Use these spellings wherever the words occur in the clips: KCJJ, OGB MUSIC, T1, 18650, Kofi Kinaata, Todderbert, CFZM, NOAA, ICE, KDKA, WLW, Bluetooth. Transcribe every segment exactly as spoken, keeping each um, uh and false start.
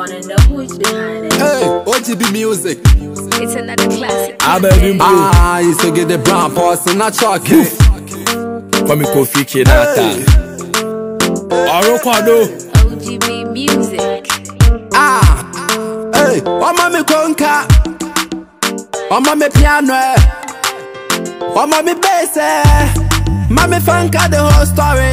wanna know who's behind it. Hey, O G B Music. It's another classic. I bet him ah, you still get the brown pass in a truck. Kwa mikofi kinata. Arokwado. O G B Music. Ah, hey, wama mi konka, wama mi piano, wama mi bass. Mommy funka the whole story.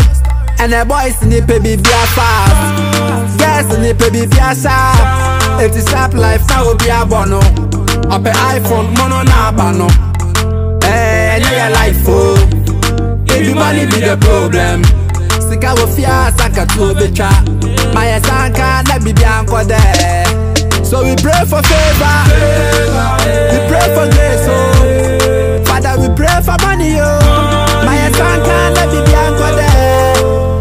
And the boys in the baby via fast. Girls in the baby via sharp. If this sharp life now will be a bono. Up an iPhone, mono na bano. Eh, now your life oh. If you money be the problem. Sika wo fia saka to becha. My sanka na be bianco there. So we pray for favor. We pray for grace oh. Father we pray for money oh. My son can't let me be there.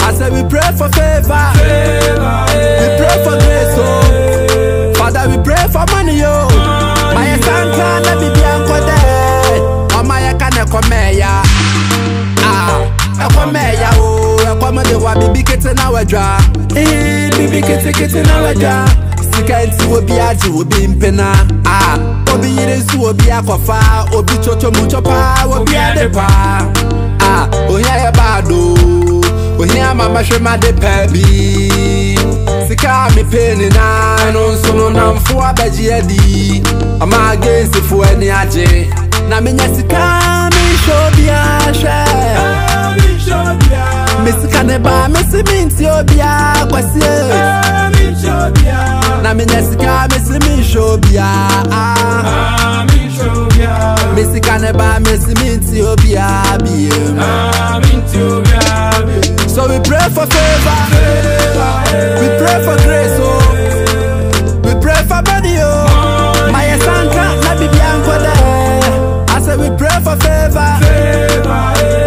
I said we pray for favor, we pray for grace, oh. Father we pray for money, oh. My son can't let me be there. Oh my can't come here, ah, come here, oh. Come and do what we be getting our job. Eh, we be getting getting our job. Sika nti wo bia ji wo bi mpena ah obi yire su obi akofa obi chocho mucho pa obi ade pa ah oya ya bado oya mama shema de baby sika mi peni na no sunu na mfo abaji adi ama against fo ani aje na menya sika mi shobia she mi shobia mi sika ne ba mi siminti obia kwase mi shobia na minesika mesi mi shobia ah mi shobia mesi kaneba mesi mi tiobia bi ah mi tiobia. So we pray for favor, we pray for grace oh, we pray for money oh. My sanka na bibia ngode. I say we pray for favor,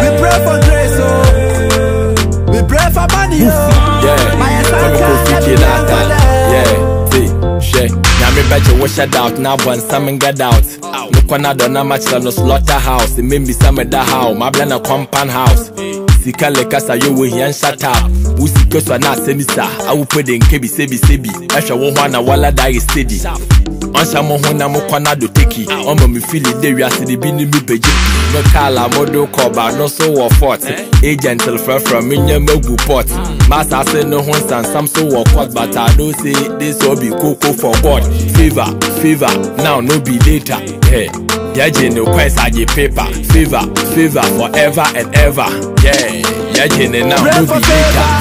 we pray for grace oh, we pray for money oh. My sanka na now me bet you wash it out, now one salmon get out. No corner do na match no slaughterhouse. It made me some of that how, my blend a compound house. Sika leka sa yo we yan shut up. Who sika so na semisa, I will put in kebi sebi sebi. Esha wo ho na wala die steady. Ansha mo ho na mo corner do take it. On me feel it dey we as dey be ni me beje. No kala mo do cover, no so what fort. Agent tell friend from me nyamagu port. Master say no horns and some so walk out, but I don't say this will be cocoa for God. Fever, fever, now no be later. Hey, Yaji no quest I get paper. Fever, fever, forever and ever. Yeah, Yaji now no be later.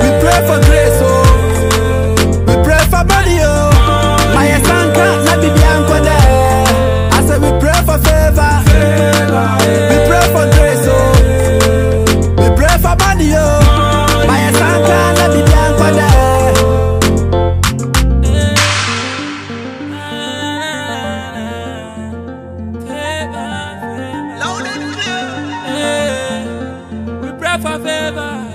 We pray for grace, oh. We pray for money, oh. My son can't let me be anchored there. I said we pray for favor. We pray for grace, oh. We pray for money, oh. Forever.